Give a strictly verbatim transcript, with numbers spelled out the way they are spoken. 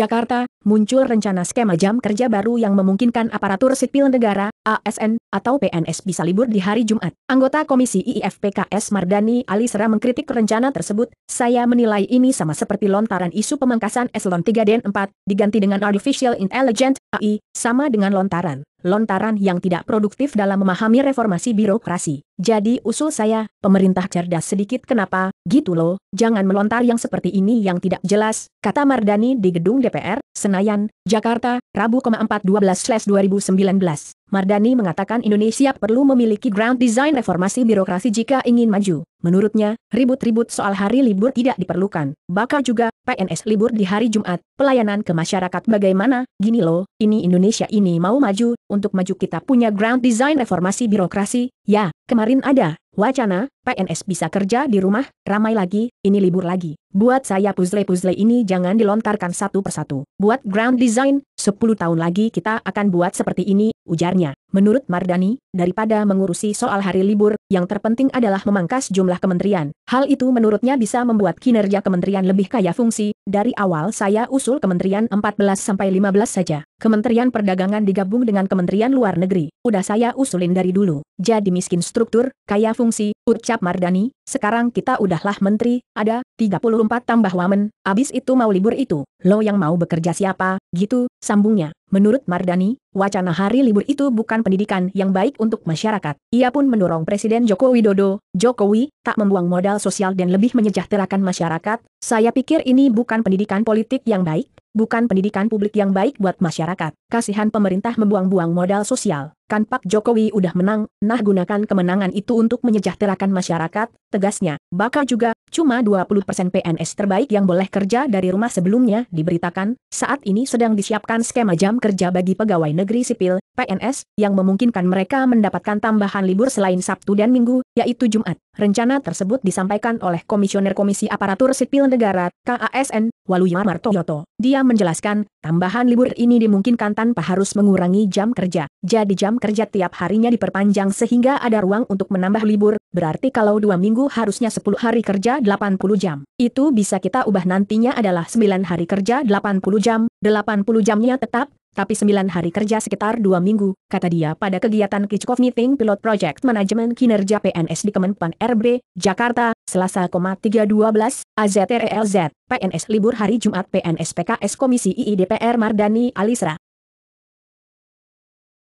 Jakarta, muncul rencana skema jam kerja baru yang memungkinkan aparatur sipil negara, A S N, atau P N S bisa libur di hari Jumat. Anggota Komisi dua F P K S Mardani Ali Sera mengkritik rencana tersebut. Saya menilai ini sama seperti lontaran isu pemangkasan eselon tiga dan empat, diganti dengan Artificial Intelligence, A I, sama dengan lontaran. Lontaran yang tidak produktif dalam memahami reformasi birokrasi. Jadi usul saya, pemerintah cerdas sedikit kenapa, gitu loh, jangan melontar yang seperti ini yang tidak jelas, kata Mardani di gedung D P R, Senayan, Jakarta, Rabu empat belas Februari dua ribu sembilan belas. Mardani mengatakan Indonesia perlu memiliki ground design reformasi birokrasi jika ingin maju. Menurutnya, ribut-ribut soal hari libur tidak diperlukan. Bakal juga, P N S libur di hari Jumat, pelayanan ke masyarakat bagaimana, gini loh, ini Indonesia ini mau maju, untuk maju kita punya ground design reformasi birokrasi, ya, kemarin ada. Wacana, P N S bisa kerja di rumah, ramai lagi, ini libur lagi. Buat saya puzzle-puzzle ini jangan dilontarkan satu persatu. Buat ground design, sepuluh tahun lagi kita akan buat seperti ini, ujarnya. Menurut Mardani, daripada mengurusi soal hari libur, yang terpenting adalah memangkas jumlah kementerian. Hal itu menurutnya bisa membuat kinerja kementerian lebih kaya fungsi. Dari awal saya usul kementerian empat belas sampai lima belas saja. Kementerian Perdagangan digabung dengan Kementerian Luar Negeri. Udah saya usulin dari dulu. Jadi miskin struktur, kaya fungsi, ucap Mardani. Sekarang kita udahlah menteri, ada tiga puluh empat tambah wamen, abis itu mau libur itu. Lo yang mau bekerja siapa, gitu, sambungnya. Menurut Mardani, wacana hari libur itu bukan pendidikan yang baik untuk masyarakat. Ia pun mendorong Presiden Joko Widodo, Jokowi, tak membuang modal sosial dan lebih menyejahterakan masyarakat. Saya pikir ini bukan pendidikan politik yang baik, bukan pendidikan publik yang baik buat masyarakat. Kasihan pemerintah membuang-buang modal sosial. Kan Pak Jokowi udah menang, nah gunakan kemenangan itu untuk menyejahterakan masyarakat, tegasnya. Bakal juga, cuma dua puluh persen P N S terbaik yang boleh kerja dari rumah sebelumnya diberitakan, saat ini sedang disiapkan skema jam kerja bagi pegawai negeri sipil, P N S, yang memungkinkan mereka mendapatkan tambahan libur selain Sabtu dan Minggu, yaitu Jumat. Rencana tersebut disampaikan oleh Komisioner Komisi Aparatur Sipil Negara, K A S N, Waluyo Martoyoto. Dia menjelaskan, tambahan libur ini dimungkinkan tanpa harus mengurangi jam kerja. Jadi jam kerja tiap harinya diperpanjang sehingga ada ruang untuk menambah libur, berarti kalau dua minggu harusnya sepuluh hari kerja delapan puluh jam. Itu bisa kita ubah nantinya adalah sembilan hari kerja delapan puluh jam, delapan puluh jamnya tetap, tapi sembilan hari kerja sekitar dua minggu, kata dia pada kegiatan Kick-Off Meeting Pilot Project Manajemen Kinerja P N S di Kemenpan R B, Jakarta, Selasa, tiga dua belas, A Z R L Z, P N S libur hari Jumat P N S P K S Komisi dua D P R Mardani Ali Sera.